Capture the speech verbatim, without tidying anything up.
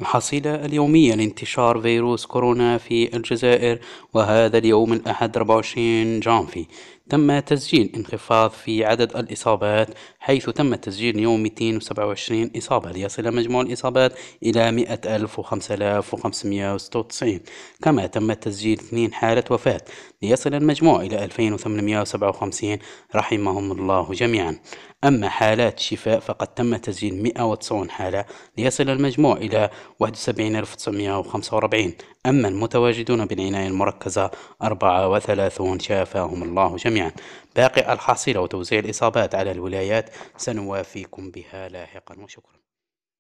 الحصيلة اليومية لانتشار فيروس كورونا في الجزائر، وهذا اليوم الأحد أربعة وعشرين جانفي تم تسجيل انخفاض في عدد الإصابات، حيث تم تسجيل يوم مئتين وسبعة وعشرين إصابة ليصل مجموع الإصابات إلى مئة ألف وخمسة آلاف وخمسمئة وستة وتسعين، كما تم تسجيل اثنين حالة وفاة ليصل المجموع إلى ألفين وثمانمئة وسبعة وخمسين رحمهم الله جميعا. أما حالات شفاء فقد تم تسجيل مئة وتسعين حالة ليصل المجموع إلى واحد وسبعين ألف وتسعمئة وخمسة وأربعين. أما المتواجدون بالعناية المركزة أربعة وثلاثين شافاهم الله جميعا. باقي الحصيلة وتوزيع الإصابات على الولايات سنوافيكم بها لاحقا، وشكرا.